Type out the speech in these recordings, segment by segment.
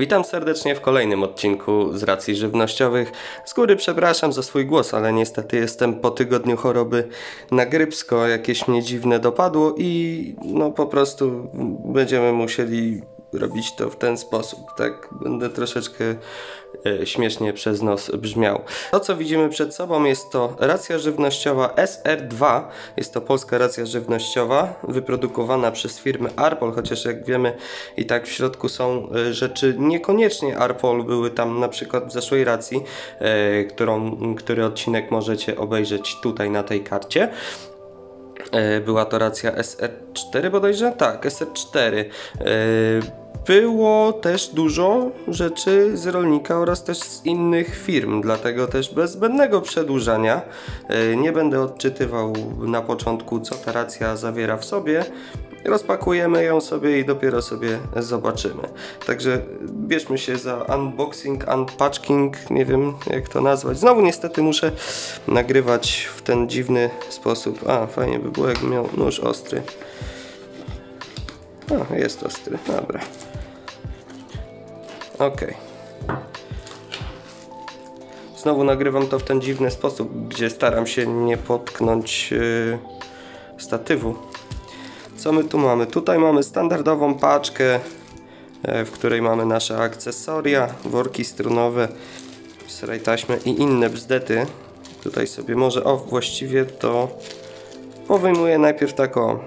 Witam serdecznie w kolejnym odcinku z racji żywnościowych. Z góry przepraszam za swój głos, ale niestety jestem po tygodniu choroby na grypsko, jakieś mnie dziwne dopadło i no po prostu będziemy musieli robić to w ten sposób, tak? Będę troszeczkę śmiesznie przez nos brzmiał. To, co widzimy przed sobą, jest to racja żywnościowa SR2. Jest to polska racja żywnościowa wyprodukowana przez firmę Arpol, chociaż jak wiemy i tak w środku są rzeczy niekoniecznie Arpol. Były tam na przykład w zeszłej racji, który odcinek możecie obejrzeć tutaj na tej karcie. Była to racja SR4 bodajże? Tak, SR4. Było też dużo rzeczy z rolnika oraz też z innych firm, dlatego też bez zbędnego przedłużania nie będę odczytywał na początku, co ta racja zawiera w sobie. Rozpakujemy ją sobie i dopiero sobie zobaczymy. Także bierzmy się za unboxing, unpacking, nie wiem jak to nazwać. Znowu niestety muszę nagrywać w ten dziwny sposób. A, fajnie by było, jakbym miał nóż ostry. A, jest ostry, dobra. Ok. Znowu nagrywam to w ten dziwny sposób, gdzie staram się nie potknąć statywu. Co my tu mamy? Tutaj mamy standardową paczkę, w której mamy nasze akcesoria, worki strunowe, sraj taśmy i inne bzdety. Tutaj sobie może, właściwie to powyjmuję najpierw taką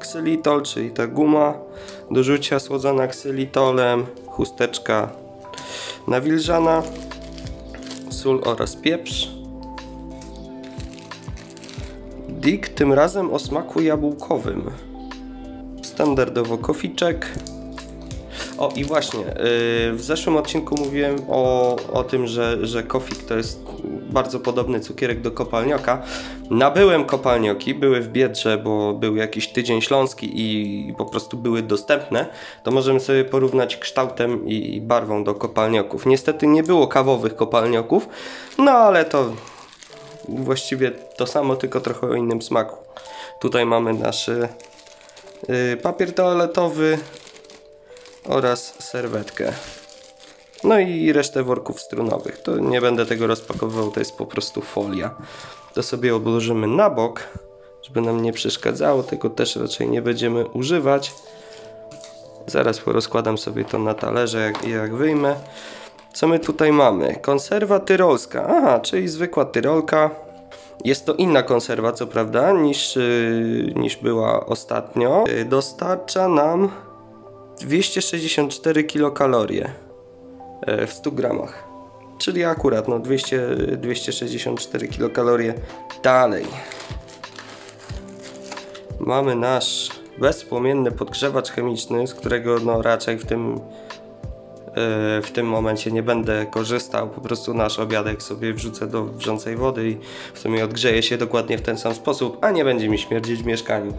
ksylitol, czyli ta guma do rzucia słodzona ksylitolem, chusteczka nawilżana, sól oraz pieprz. Dik tym razem o smaku jabłkowym. Standardowo koficzek. O i właśnie, w zeszłym odcinku mówiłem o tym, że kofik to jest bardzo podobny cukierek do kopalnioka. Nabyłem kopalnioki, były w Biedrze, bo był jakiś tydzień śląski i po prostu były dostępne. To możemy sobie porównać kształtem i barwą do kopalnioków. Niestety nie było kawowych kopalnioków, no ale to właściwie to samo, tylko trochę o innym smaku. Tutaj mamy nasz papier toaletowy oraz serwetkę. No i resztę worków strunowych. To nie będę tego rozpakowywał, to jest po prostu folia. To sobie odłożymy na bok, żeby nam nie przeszkadzało. Tego też raczej nie będziemy używać. Zaraz porozkładam sobie to na talerze, jak wyjmę. Co my tutaj mamy? Konserwa tyrolska. Aha, czyli zwykła tyrolka. Jest to inna konserwa, co prawda, niż była ostatnio. Dostarcza nam 264 kilokalorie w 100 gramach. Czyli akurat, no 264 kilokalorie dalej. Mamy nasz bezpłomienny podgrzewacz chemiczny, z którego no raczej w tym momencie nie będę korzystał, po prostu nasz obiadek sobie wrzucę do wrzącej wody i w sumie odgrzeje się dokładnie w ten sam sposób, a nie będzie mi śmierdzić w mieszkaniu.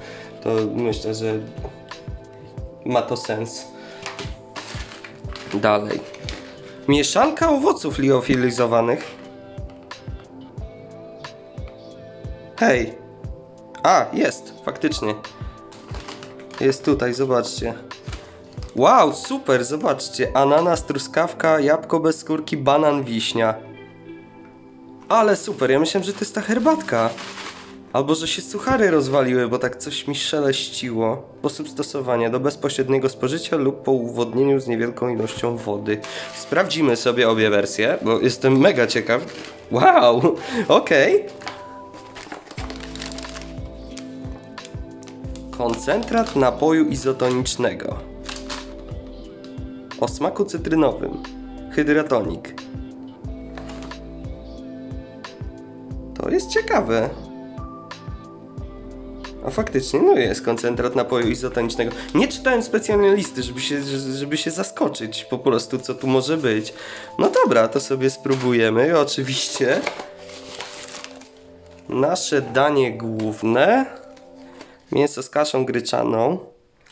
To myślę, że ma to sens. Dalej. Mieszanka owoców liofilizowanych. Hej. A, jest, faktycznie. Jest tutaj, zobaczcie. Wow, super, zobaczcie, ananas, truskawka, jabłko bez skórki, banan, wiśnia. Ale super, ja myślałem, że to jest ta herbatka. Albo, że się suchary rozwaliły, bo tak coś mi szeleściło. Sposób stosowania: do bezpośredniego spożycia lub po uwodnieniu z niewielką ilością wody. Sprawdzimy sobie obie wersje, bo jestem mega ciekaw. Wow, okej. Koncentrat napoju izotonicznego. O smaku cytrynowym. Hydrotonik. To jest ciekawe. A faktycznie, no jest koncentrat napoju izotonicznego. Nie czytałem specjalnie listy, żeby się zaskoczyć po prostu, co tu może być. No dobra, to sobie spróbujemy, oczywiście. Nasze danie główne. Mięso z kaszą gryczaną.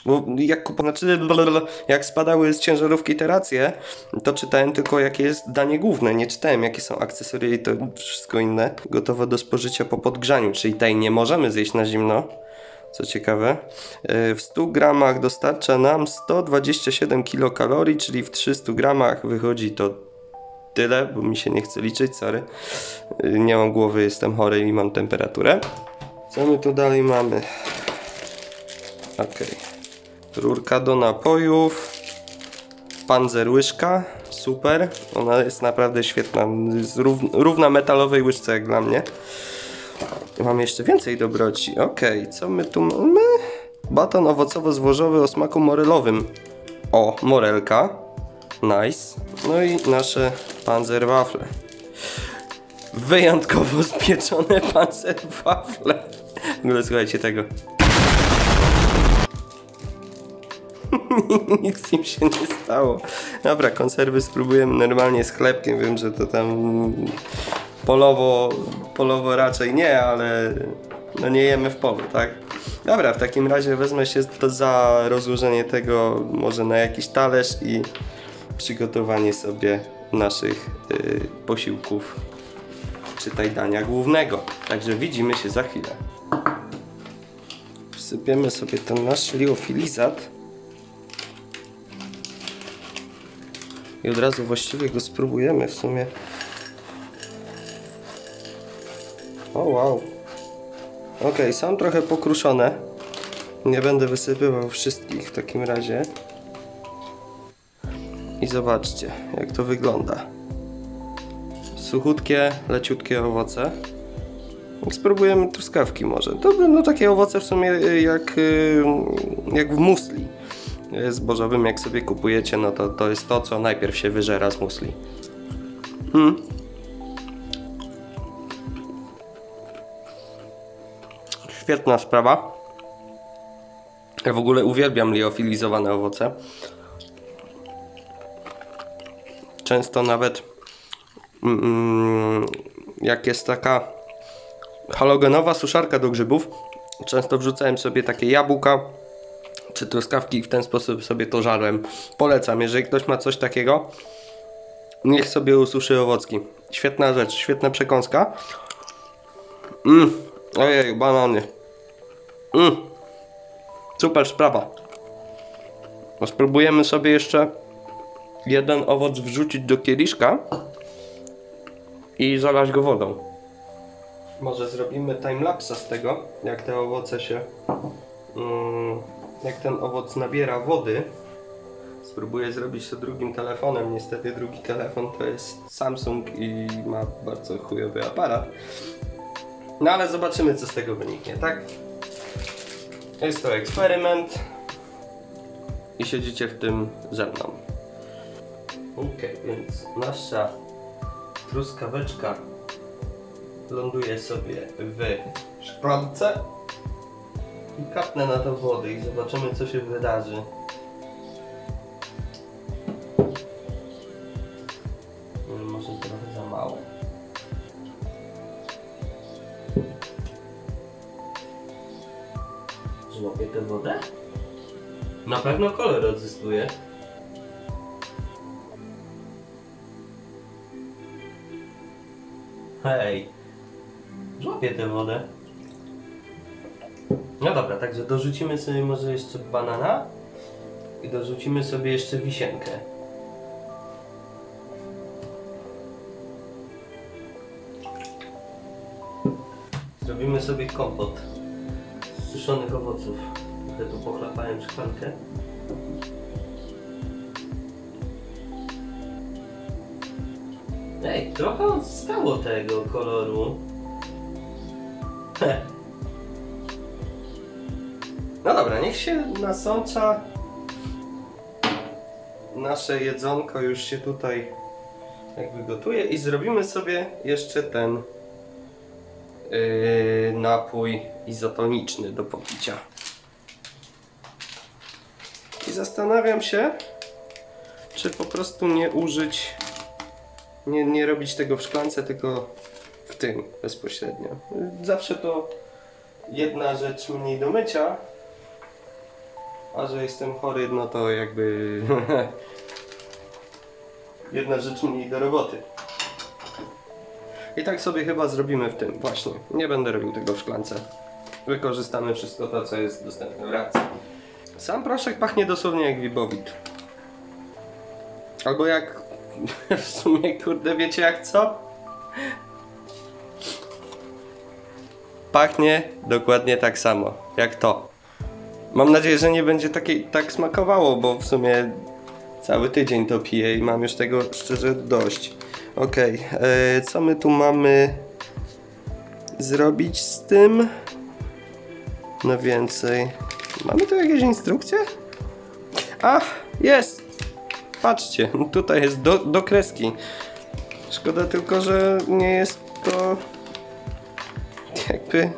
Bo jak spadały z ciężarówki te racje, to czytałem tylko, jakie jest danie główne. Nie czytałem, jakie są akcesoria i to wszystko inne. Gotowe do spożycia po podgrzaniu, czyli tej nie możemy zjeść na zimno. co ciekawe. W 100 gramach dostarcza nam 127 kilokalorii, czyli w 300 gramach wychodzi to tyle, bo mi się nie chce liczyć, sorry. Nie mam głowy, jestem chory i mam temperaturę. Co my tu dalej mamy? Ok. Rurka do napojów. Panzer łyżka. Super. Ona jest naprawdę świetna. Jest równa metalowej łyżce jak dla mnie. Mamy jeszcze więcej dobroci. Ok. Co my tu mamy? Baton owocowo-złożowy o smaku morelowym. O, morelka. Nice. No i nasze panzerwafle. Wyjątkowo spieczone panzerwafle. W ogóle słuchajcie tego. Nic im się nie stało. Dobra, konserwy spróbujemy normalnie z chlebkiem. Wiem, że to tam polowo raczej nie, ale no nie jemy w polu, tak? Dobra, w takim razie wezmę się za rozłożenie tego może na jakiś talerz i przygotowanie sobie naszych posiłków, czytaj dania głównego. Także widzimy się za chwilę. Wsypiemy sobie ten nasz liofilizat. I od razu właściwie go spróbujemy w sumie. O wow. Ok, są trochę pokruszone. Nie będę wysypywał wszystkich w takim razie. I zobaczcie jak to wygląda. Suchutkie, leciutkie owoce. Spróbujemy truskawki może. To będą takie owoce w sumie jak w musli zbożowym, jak sobie kupujecie, no to jest to, co najpierw się wyżera z musli. Świetna sprawa. Ja w ogóle uwielbiam liofilizowane owoce. Często nawet jak jest taka halogenowa suszarka do grzybów, często wrzucałem sobie takie jabłka czy truskawki i w ten sposób sobie to żarłem. Polecam, jeżeli ktoś ma coś takiego, niech sobie ususzy owocki. Świetna rzecz, świetna przekąska. Ojej, banany. Super sprawa. Spróbujemy sobie jeszcze jeden owoc wrzucić do kieliszka i zalać go wodą. Może zrobimy timelapsa z tego, jak te owoce się... jak ten owoc nabiera wody. Spróbuję zrobić to drugim telefonem. Niestety drugi telefon to jest Samsung i ma bardzo chujowy aparat. No ale zobaczymy, co z tego wyniknie, tak? Jest to eksperyment i siedzicie w tym ze mną. Ok, więc nasza truskaweczka ląduje sobie w szklance. I kapnę na to wody i zobaczymy, co się wydarzy. Może trochę za mało. Złapię tę wodę? Na pewno kolor odzyskuje. Hej! Złapię tę wodę. No dobra, także dorzucimy sobie może jeszcze banana i dorzucimy sobie jeszcze wisienkę. Zrobimy sobie kompot z suszonych owoców. Trochę tu pochlapałem szklankę. Ej, trochę odstało tego koloru. No dobra, niech się nasącza. Nasze jedzonko już się tutaj jakby gotuje i zrobimy sobie jeszcze ten napój izotoniczny do popicia. I zastanawiam się, czy po prostu nie użyć, nie robić tego w szklance, tylko w tym bezpośrednio. Zawsze to jedna rzecz mniej do mycia. A że jestem chory, no to jakby jedna rzecz mniej do roboty. I tak sobie chyba zrobimy w tym, właśnie. Nie będę robił tego w szklance. Wykorzystamy wszystko to, co jest dostępne w racji. Sam proszek pachnie dosłownie jak Vibowit. Albo jak... w sumie, kurde, wiecie jak co? Pachnie dokładnie tak samo, jak to. Mam nadzieję, że nie będzie tak smakowało, bo w sumie cały tydzień to piję i mam już tego szczerze dość. Okej, co my tu mamy zrobić z tym? No więcej. Mamy tu jakieś instrukcje? Ach, jest! Patrzcie, tutaj jest do kreski. Szkoda tylko, że nie jest to jakby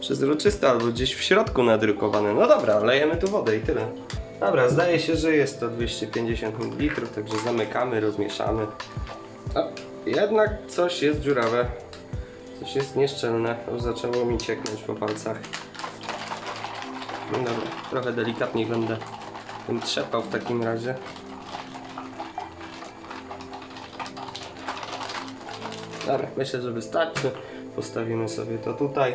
przezroczyste albo gdzieś w środku nadrukowane. No dobra, lejemy tu wodę i tyle. Dobra, zdaje się, że jest to 250 ml, także zamykamy, rozmieszamy. A, jednak coś jest dziurawe. Coś jest nieszczelne, już zaczęło mi cieknąć po palcach. No dobra, trochę delikatniej będę tym trzepał w takim razie. Dobra, myślę, że wystarczy. Postawimy sobie to tutaj.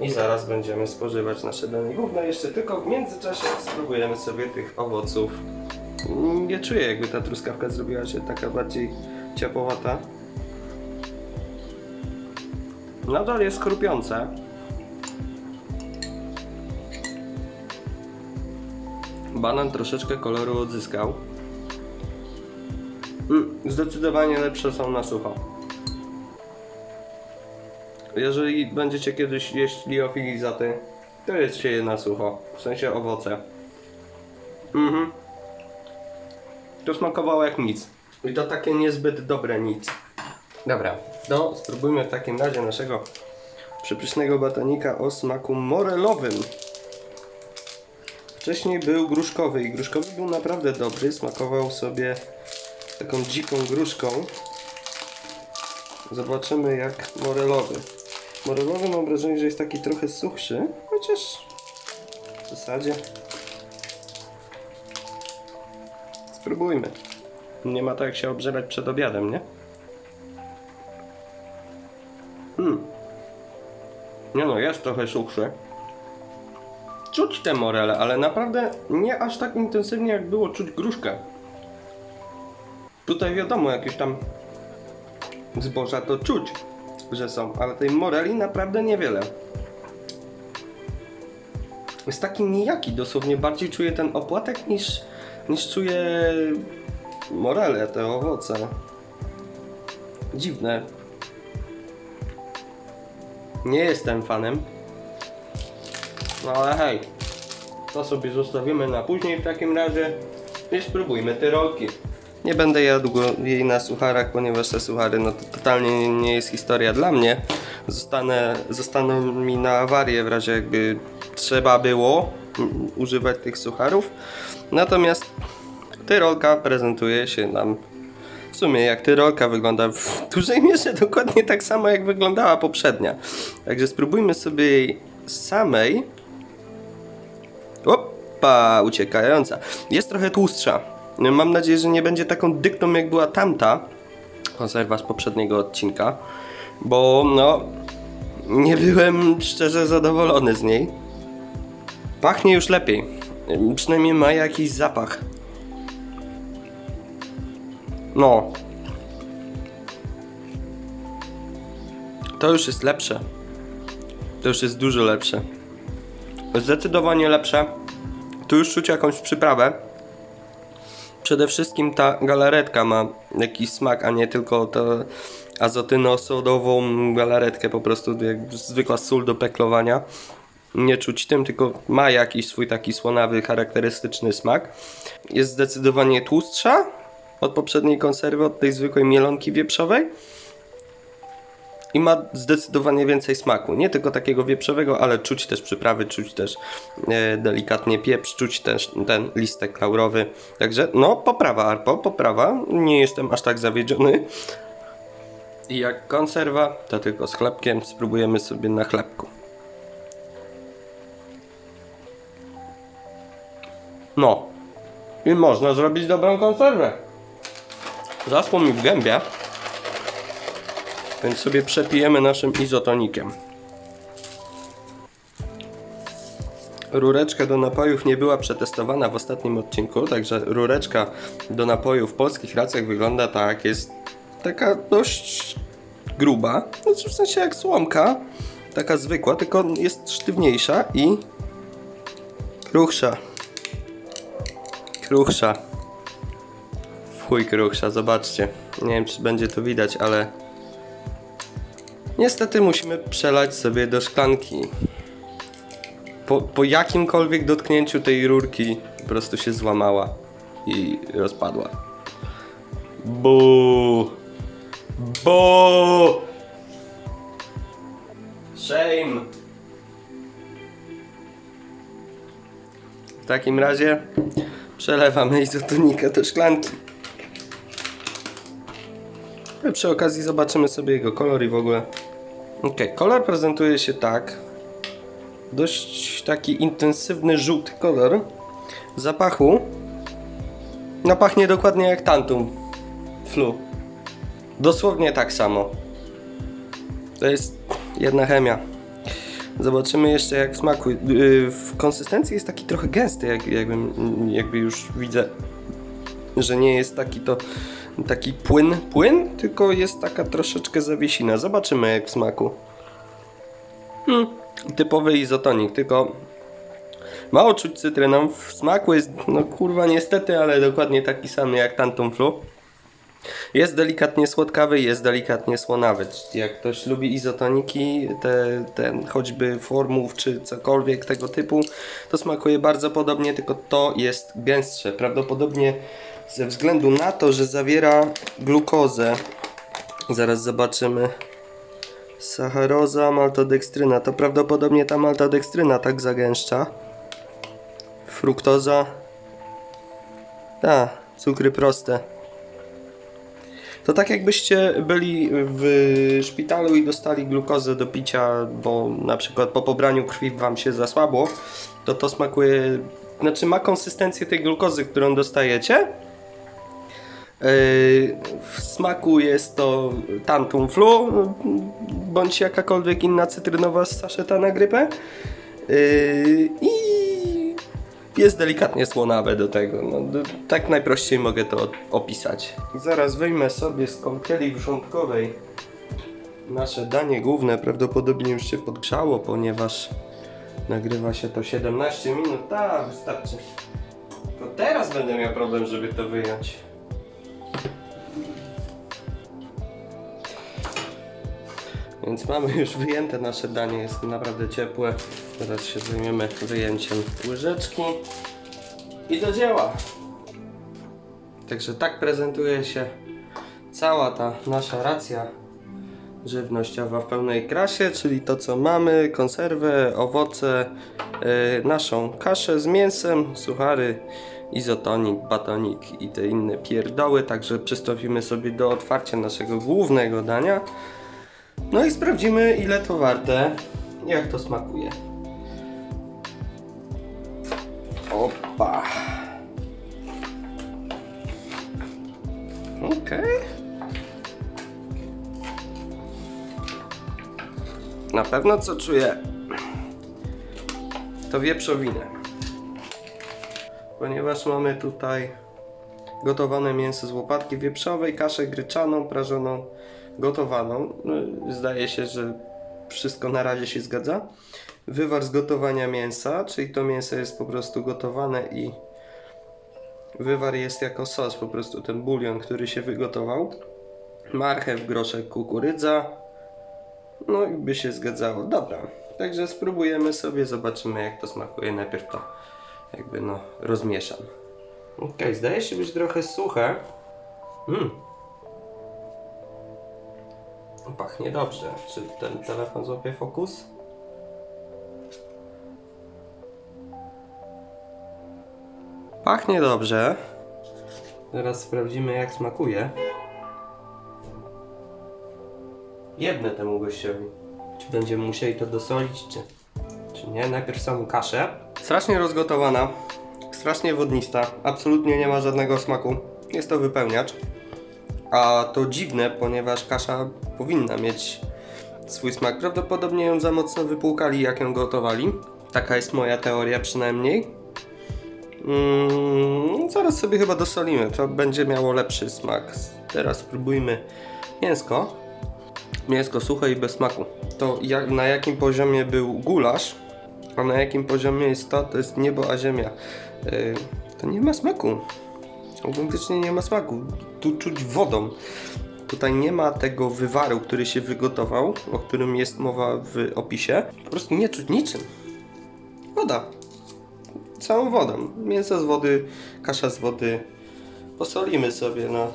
I zaraz będziemy spożywać nasze dane główne. Jeszcze tylko w międzyczasie spróbujemy sobie tych owoców. Nie czuję, jakby ta truskawka zrobiła się taka bardziej ciepłowata. Nadal jest chrupiące. Banan troszeczkę koloru odzyskał. Zdecydowanie lepsze są na sucho. Jeżeli będziecie kiedyś jeść liofilizaty, to jedzcie je na sucho. W sensie owoce. To smakowało jak nic. I to takie niezbyt dobre nic. Dobra, to spróbujmy w takim razie naszego przepysznego batonika o smaku morelowym. Wcześniej był gruszkowy i gruszkowy był naprawdę dobry. Smakował sobie taką dziką gruszką. Zobaczymy jak morelowy. Morelowy mam wrażenie, że jest taki trochę suchszy, chociaż w zasadzie. Spróbujmy. Nie ma to jak się obżerać przed obiadem, nie? Nie no, jest trochę suchszy. Czuć te morele, ale naprawdę nie aż tak intensywnie jak było czuć gruszkę. Tutaj wiadomo, jakieś tam zboża to czuć, że są, ale tej moreli naprawdę niewiele. Jest taki nijaki, dosłownie bardziej czuję ten opłatek niż czuję morele, te owoce. Dziwne. Nie jestem fanem. No ale hej, to sobie zostawimy na później w takim razie i spróbujmy te rolki. Nie będę jadł jej na sucharach, ponieważ te suchary no to totalnie nie jest historia dla mnie. Zostaną mi na awarię w razie jakby trzeba było używać tych sucharów. Natomiast tyrolka prezentuje się nam w sumie jak tyrolka, wygląda w dużej mierze dokładnie tak samo jak wyglądała poprzednia. Także spróbujmy sobie jej samej. Opa, uciekająca. Jest trochę tłustsza. Mam nadzieję, że nie będzie taką dyktą jak była tamta konserwa z poprzedniego odcinka, bo no nie byłem szczerze zadowolony z niej. Pachnie już lepiej, przynajmniej ma jakiś zapach. No to już jest lepsze, to już jest dużo lepsze, zdecydowanie lepsze. Tu już czuć jakąś przyprawę. Przede wszystkim ta galaretka ma jakiś smak, a nie tylko tę azotyno-sodową galaretkę, po prostu jak zwykła sól do peklowania. Nie czuć tym, tylko ma jakiś swój taki słonawy, charakterystyczny smak. Jest zdecydowanie tłustsza od poprzedniej konserwy, od tej zwykłej mielonki wieprzowej. I ma zdecydowanie więcej smaku, nie tylko takiego wieprzowego, ale czuć też przyprawy, czuć też delikatnie pieprz, czuć też ten listek laurowy. Także no poprawa Arpo, poprawa, nie jestem aż tak zawiedziony. I jak konserwa, to tylko z chlebkiem, spróbujemy sobie na chlebku. No i można zrobić dobrą konserwę. Zaschło mi w gębie. Więc sobie przepijemy naszym izotonikiem. rureczka do napojów nie była przetestowana w ostatnim odcinku, także rureczka do napojów w polskich racjach wygląda tak, jest taka dość gruba, znaczy w sensie jak słomka, taka zwykła, tylko jest sztywniejsza i kruchsza. W chuj kruchsza, zobaczcie. Nie wiem, czy będzie to widać, ale niestety musimy przelać sobie do szklanki. Po jakimkolwiek dotknięciu tej rurki po prostu się złamała i rozpadła. Boo! Shame! W takim razie przelewamy izotonikę do szklanki. I przy okazji zobaczymy sobie jego kolor i w ogóle. Ok, kolor prezentuje się tak. Dość taki intensywny żółty kolor. W zapachu no pachnie dokładnie jak Tantum Flu. Dosłownie tak samo. To jest jedna chemia. Zobaczymy jeszcze jak w smaku. W konsystencji jest taki trochę gęsty, jakby już widzę, że nie jest taki płyn, tylko jest taka troszeczkę zawiesina. Zobaczymy jak w smaku. Typowy izotonik, tylko mało czuć cytryną. W smaku jest, no kurwa niestety, ale dokładnie taki sam jak Tantum Flu. Jest delikatnie słodkawy, jest delikatnie słonawy. Jak ktoś lubi izotoniki, te choćby formuł czy cokolwiek tego typu, to smakuje bardzo podobnie, tylko to jest gęstsze. Prawdopodobnie ze względu na to, że zawiera glukozę. Zaraz zobaczymy. Sacharoza, maltodekstryna. To prawdopodobnie ta maltodekstryna tak zagęszcza. Fruktoza. Cukry proste. To tak jakbyście byli w szpitalu i dostali glukozę do picia, bo na przykład po pobraniu krwi wam się zasłabło, to smakuje, znaczy ma konsystencję tej glukozy, którą dostajecie. W smaku jest to Tantum Flu, bądź jakakolwiek inna cytrynowa saszeta na grypę. I jest delikatnie słonawe do tego, tak najprościej mogę to opisać. Zaraz wyjmę sobie z kąpieli wrzątkowej nasze danie główne, prawdopodobnie już się podgrzało, ponieważ nagrywa się to 17 minut, wystarczy. To teraz będę miał problem, żeby to wyjąć. Więc mamy już wyjęte nasze danie, jest naprawdę ciepłe. Teraz się zajmiemy wyjęciem łyżeczki i do dzieła. Także tak prezentuje się cała ta nasza racja żywnościowa w pełnej krasie, czyli to co mamy, konserwę, owoce, naszą kaszę z mięsem, suchary, izotonik, batonik i te inne pierdoły. Także przystąpimy sobie do otwarcia naszego głównego dania. No i sprawdzimy ile to warte, jak to smakuje. Opa. Okej. Na pewno co czuję, to wieprzowinę. Ponieważ mamy tutaj gotowane mięso z łopatki wieprzowej, kaszę gryczaną, prażoną, gotowaną. Zdaje się, że wszystko na razie się zgadza. Wywar z gotowania mięsa, czyli to mięso jest po prostu gotowane i wywar jest jako sos, po prostu ten bulion, który się wygotował. Marchew, groszek, kukurydza. No i by się zgadzało. Dobra, także spróbujemy sobie, zobaczymy jak to smakuje. Najpierw to jakby rozmieszam. Ok, zdaje się być trochę suche. Pachnie dobrze. Czy ten telefon złapie fokus? Pachnie dobrze. Teraz sprawdzimy jak smakuje. Jebnę temu gościowi. Czy będziemy musieli to dosolić, czy nie? Najpierw samą kaszę. Strasznie rozgotowana. Strasznie wodnista. Absolutnie nie ma żadnego smaku. Jest to wypełniacz. A to dziwne, ponieważ kasza powinna mieć swój smak. Prawdopodobnie ją za mocno wypłukali jak ją gotowali. Taka jest moja teoria przynajmniej. Zaraz sobie chyba dosolimy, to będzie miało lepszy smak. Teraz spróbujmy mięsko. Mięsko suche i bez smaku. To jak, na jakim poziomie był gulasz, a na jakim poziomie jest to, to jest niebo a ziemia. To nie ma smaku. Autentycznie nie ma smaku. Tu czuć wodą. Tutaj nie ma tego wywaru, który się wygotował, o którym jest mowa w opisie. Po prostu nie czuć niczym. Woda. Całą wodą. Mięso z wody, kasza z wody. Posolimy sobie, no.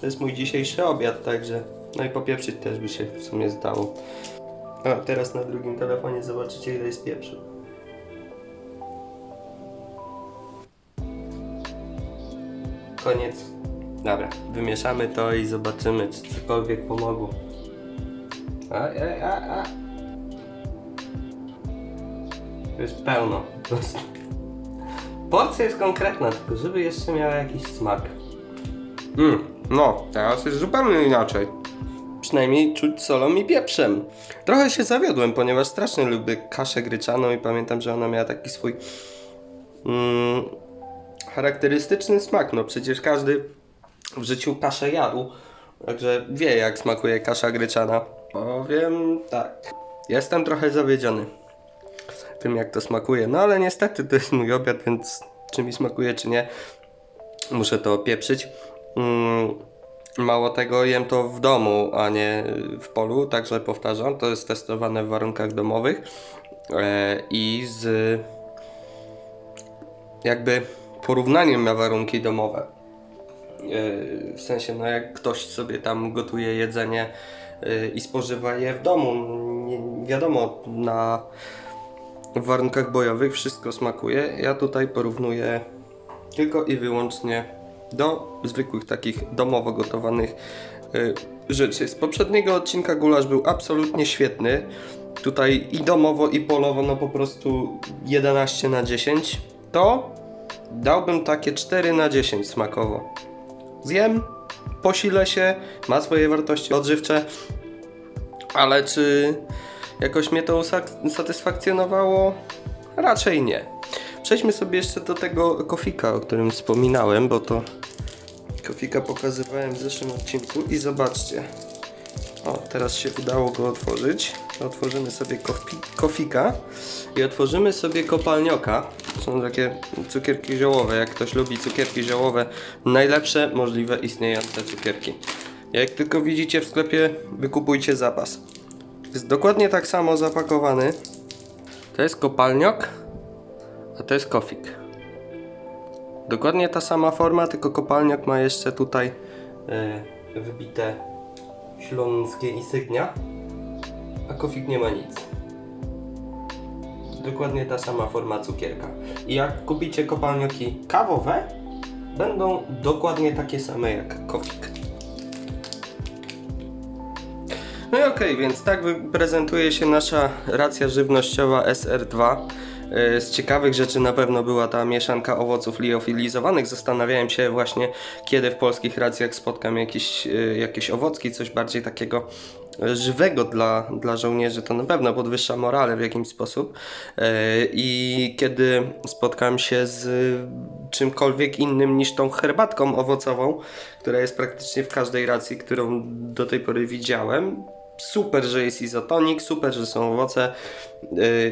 To jest mój dzisiejszy obiad, także... No i popieprzyć też by się w sumie zdało. A teraz na drugim telefonie zobaczycie, ile jest pieprzu. Koniec. Dobra, wymieszamy to i zobaczymy, czy cokolwiek pomogło. To jest pełno, po prostu. Porcja jest konkretna, tylko żeby jeszcze miała jakiś smak. No, teraz jest zupełnie inaczej. Przynajmniej czuć solą i pieprzem. Trochę się zawiodłem, ponieważ strasznie lubię kaszę gryczaną i pamiętam, że ona miała taki swój... charakterystyczny smak. No przecież każdy w życiu kaszę jadł, także wie, jak smakuje kasza gryczana. Powiem tak. Jestem trochę zawiedziony tym, jak to smakuje. No ale niestety to jest mój obiad, więc czy mi smakuje, czy nie, muszę to opieprzyć. Mało tego, jem to w domu, a nie w polu, także powtarzam, to jest testowane w warunkach domowych i z jakby porównaniem na warunki domowe. W sensie, no jak ktoś sobie tam gotuje jedzenie i spożywa je w domu, nie, wiadomo, w warunkach bojowych wszystko smakuje. Ja tutaj porównuję tylko i wyłącznie do zwykłych takich domowo gotowanych rzeczy. Z poprzedniego odcinka gulasz był absolutnie świetny. Tutaj i domowo, i polowo, no po prostu 11 na 10. To dałbym takie 4 na 10 smakowo. Zjem, posilę się, ma swoje wartości odżywcze, ale czy jakoś mnie to usatysfakcjonowało? Raczej nie. Przejdźmy sobie jeszcze do tego kofika, o którym wspominałem, bo to kofika pokazywałem w zeszłym odcinku i zobaczcie. O, teraz się udało go otworzyć. Otworzymy sobie kofika i otworzymy sobie kopalnioka. Są takie cukierki ziołowe. Jak ktoś lubi cukierki ziołowe, najlepsze możliwe istniejące cukierki. Jak tylko widzicie w sklepie, wykupujcie zapas. Jest dokładnie tak samo zapakowany. To jest kopalniok, a to jest kofik. Dokładnie ta sama forma, tylko kopalniok ma jeszcze tutaj wybite śląskie insygnia, a kofik nie ma nic. Dokładnie ta sama forma cukierka. I jak kupicie kopalnioki kawowe, będą dokładnie takie same jak kofik. No i okej, więc tak prezentuje się nasza racja żywnościowa SR2. Z ciekawych rzeczy na pewno była ta mieszanka owoców liofilizowanych. Zastanawiałem się właśnie, kiedy w polskich racjach spotkam jakieś owocki, coś bardziej takiego żywego dla żołnierzy. To na pewno podwyższa morale w jakiś sposób. I kiedy spotkam się z czymkolwiek innym niż tą herbatką owocową, która jest praktycznie w każdej racji, którą do tej pory widziałem. Super, że jest izotonik, super, że są owoce.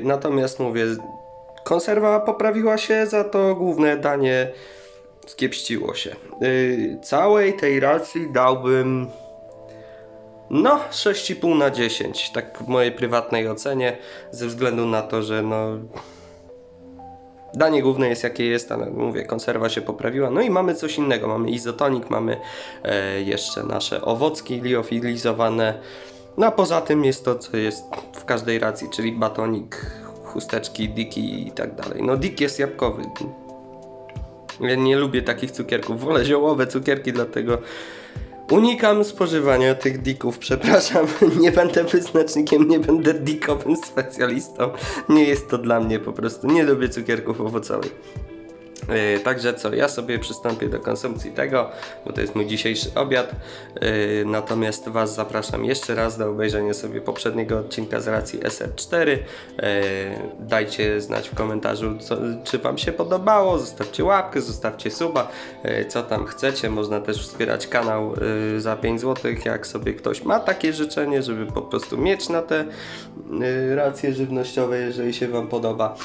Natomiast mówię, konserwa poprawiła się, za to główne danie skiepściło się. Całej tej racji dałbym 6,5 na 10, tak w mojej prywatnej ocenie, ze względu na to, że danie główne jest jakie jest, ale mówię, konserwa się poprawiła. No i mamy coś innego, mamy izotonik, mamy jeszcze nasze owocki liofilizowane. No a poza tym jest to, co jest w każdej racji, czyli batonik, chusteczki, diki i tak dalej. No dik jest jabłkowy. Ja nie lubię takich cukierków, wolę ziołowe cukierki, dlatego unikam spożywania tych dików, przepraszam. Nie będę wyznacznikiem, nie będę dikowym specjalistą. Nie jest to dla mnie po prostu, nie lubię cukierków owocowych. Także co, ja sobie przystąpię do konsumpcji tego, bo to jest mój dzisiejszy obiad. Natomiast Was zapraszam jeszcze raz do obejrzenia sobie poprzedniego odcinka z racji SR4. Dajcie znać w komentarzu, czy Wam się podobało. Zostawcie łapkę, zostawcie suba, co tam chcecie. Można też wspierać kanał za 5 zł, jak sobie ktoś ma takie życzenie, żeby po prostu mieć na te racje żywnościowe, jeżeli się Wam podoba.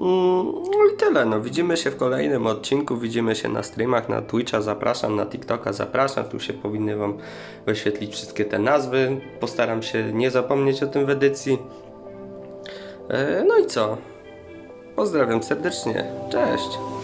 No i tyle, no widzimy się w kolejnym odcinku, widzimy się na streamach, na Twitcha zapraszam, na TikToka zapraszam, tu się powinny Wam wyświetlić wszystkie te nazwy, postaram się nie zapomnieć o tym w edycji. No i co? Pozdrawiam serdecznie, cześć!